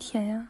Sierra.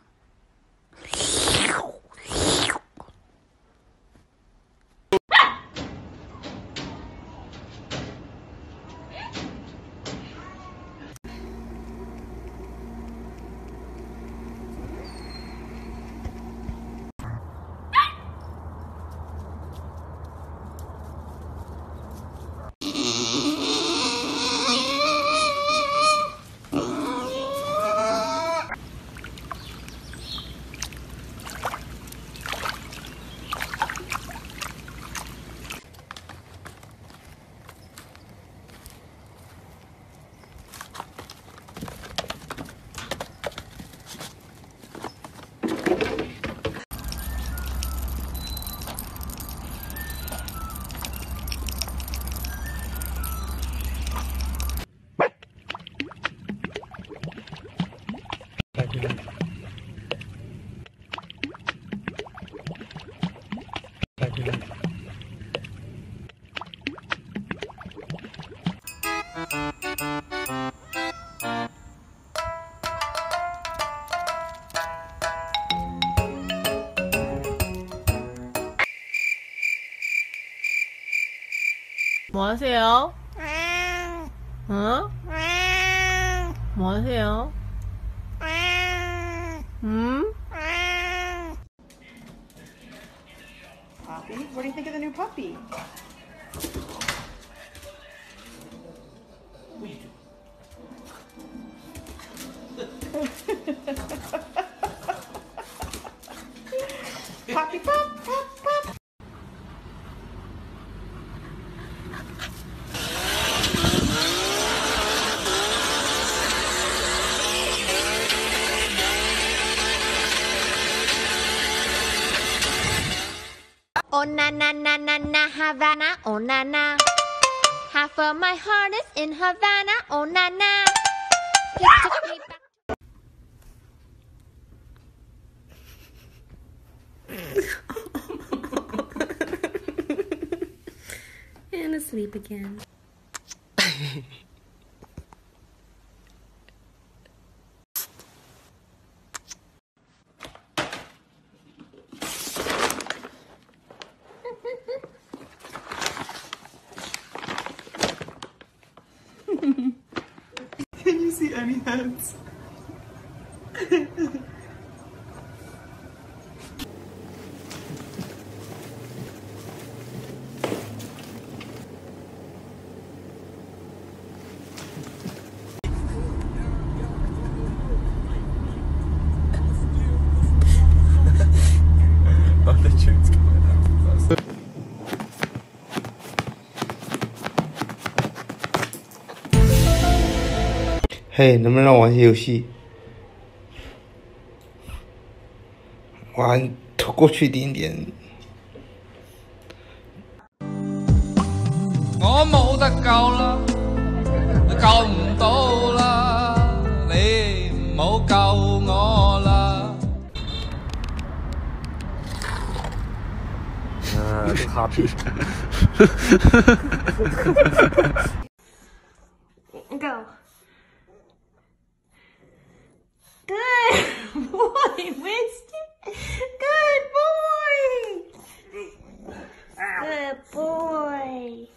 뭐 하세요? 어? 뭐 하세요? 음? Poppy, what do you think of the new puppy? Poppy, pop, pop, pop. Oh na na na na na Havana, oh na na. Half of my heart is in Havana, oh na na. And asleep again. Can you see any heads? Oh, the tune's coming out fast. Hey, 能不能让我玩些游戏？玩过去一点点。我冇得救啦，救唔到啦，你唔好救我啦。Happy。Go. Good boy, Winston. Good boy. Good boy.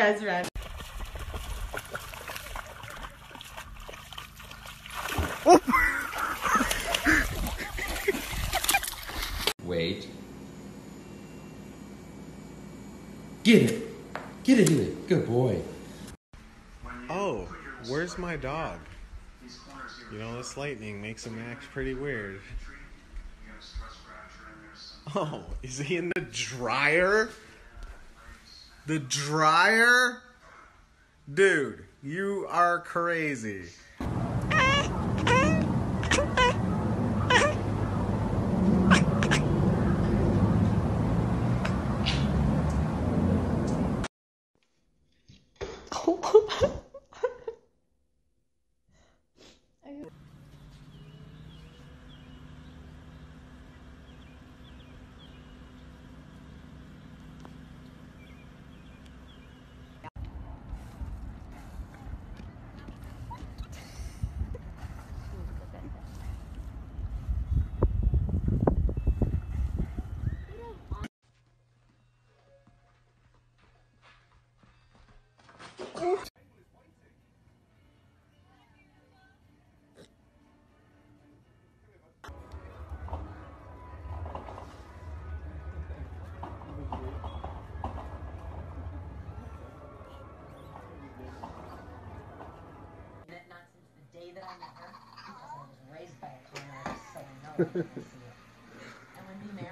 best friend. Wait. Get it. Get it in it. Good boy. Oh, where's my dog? You know, this lightning makes him act pretty weird. Oh, is he in the dryer? The dryer? Dude, you are crazy.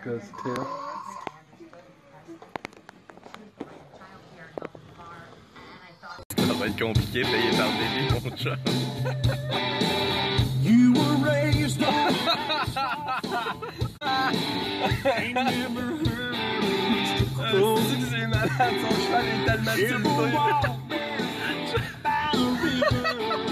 Goes to ça va être compliqué payé par David, mon chat. You were raised by I never heard. Oh, c'est malade, son cheval est tellement